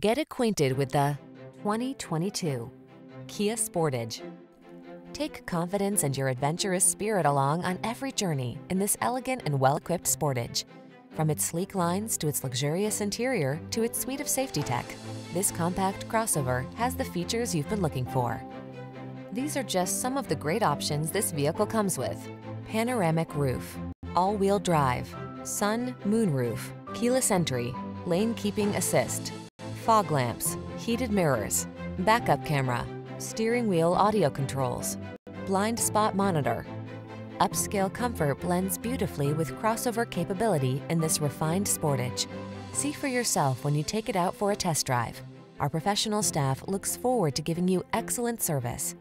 Get acquainted with the 2022 Kia Sportage. Take confidence and your adventurous spirit along on every journey in this elegant and well-equipped Sportage. From its sleek lines to its luxurious interior to its suite of safety tech, this compact crossover has the features you've been looking for. These are just some of the great options this vehicle comes with: panoramic roof, all-wheel drive, sun, moon roof, keyless entry, lane keeping assist, fog lamps, heated mirrors, backup camera, steering wheel audio controls, blind spot monitor. Upscale comfort blends beautifully with crossover capability in this refined Sportage. See for yourself when you take it out for a test drive. Our professional staff looks forward to giving you excellent service.